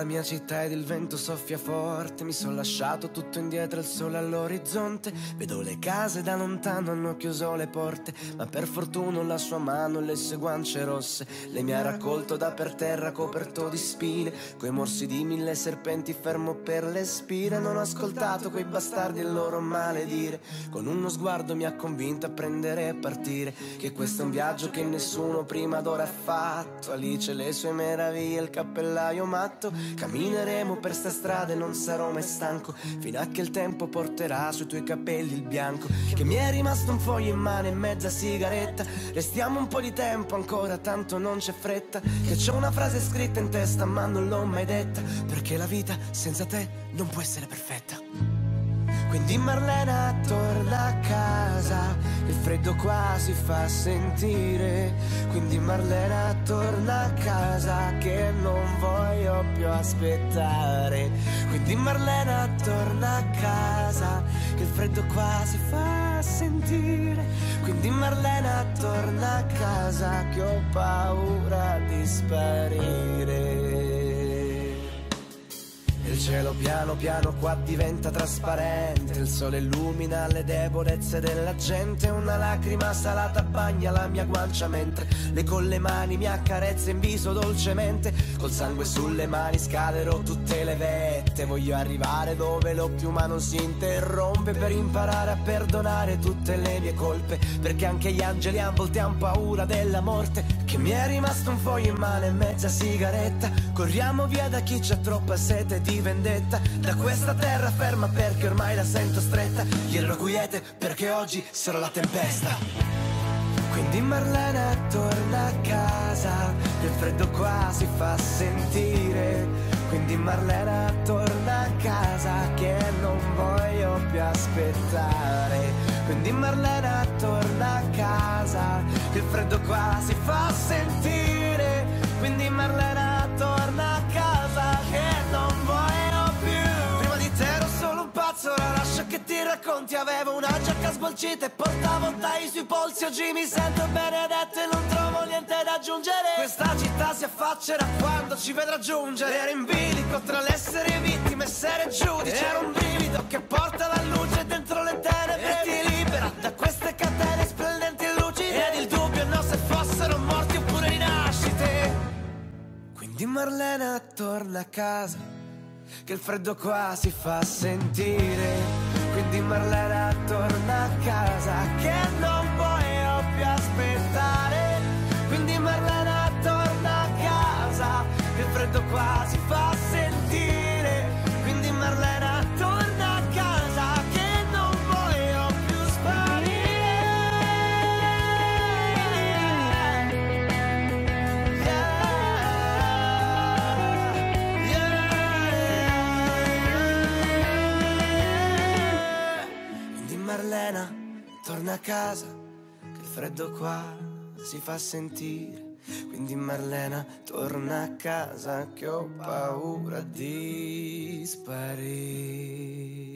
mia città ed il vento soffia forte. Mi sono lasciato tutto indietro, il sole all'orizzonte. Vedo le case da lontano, hanno chiuso le porte, ma per fortuna la sua mano e le sue guance rosse. Lei mi ha raccolto da per terra coperto di spine, coi morsi di mille serpenti fermo per le spine. Non ho ascoltato quei bastardi e il loro maledire, con uno sguardo mi ha convinto a prendere e partire, che questo è un viaggio che nessuno prima d'ora ha fatto. Alice, le sue meraviglie, il cappellaio matto. Cammineremo per sta strada e non sarò mai stanco, fino a che il tempo porterà sui tuoi capelli il bianco. Che mi è rimasto un foglio in mano e mezza sigaretta. Restiamo un po' di tempo ancora, tanto non c'è fretta. Che c'ho una frase scritta in testa ma non l'ho mai detta, perché la vita senza te non può essere perfetta. Quindi Marlena torna a casa, il freddo qua si fa sentire. Quindi Marlena torna a casa, che non voglio più aspettare. Quindi Marlena torna a casa, che il freddo qua si fa sentire. Quindi Marlena torna a casa, che ho paura di sparire. Il cielo piano piano qua diventa trasparente, il sole illumina le debolezze della gente. Una lacrima salata bagna la mia guancia, mentre lei con le mani mi accarezza in viso dolcemente. Col sangue sulle mani scalerò tutte le vette, voglio arrivare dove l'occhio umano si interrompe, per imparare a perdonare tutte le mie colpe, perché anche gli angeli a volte hanno paura della morte. Che mi è rimasto un foglio in mano e mezza sigaretta, corriamo via da chi c'ha troppa sete di vendetta, da questa terra ferma perché ormai la sento stretta. Glielo guiete perché oggi sarà la tempesta. Quindi Marlena torna a casa, il freddo qua si fa sentire. Quindi Marlena torna a casa che non voglio più aspettare. Quindi Marlena torna a casa che il freddo qua si fa sentire. Quindi Marlena torna a casa che non voglio più. Prima di te ero solo un pazzo, ora lascia che ti racconti. Avevo una giacca sbolcita e portavo tagli sui polsi. Oggi mi sento benedetto e non trovo niente da aggiungere. Questa città si affaccerà quando ci vedrà giungere. Ero in bilico tra l'essere vittima e essere giudice. Era un brivido che porta la luce dentro le tenebre e ti libera da queste catene splendenti e lucide. Ed il dubbio no se fossero morti oppure rinascite. Quindi Marlena torna a casa che il freddo qua si fa sentire. Quindi Marlena torna a casa che non voglio più aspettare. Quindi Marlena torna a casa che il freddo qua si fa sentire. Quindi Marlena torna a casa che non voglio più sparire. Yeah. Yeah. Quindi Marlena torna a casa che il freddo qua si fa sentire. Quindi Marlena torna a casa che ho paura di sparire.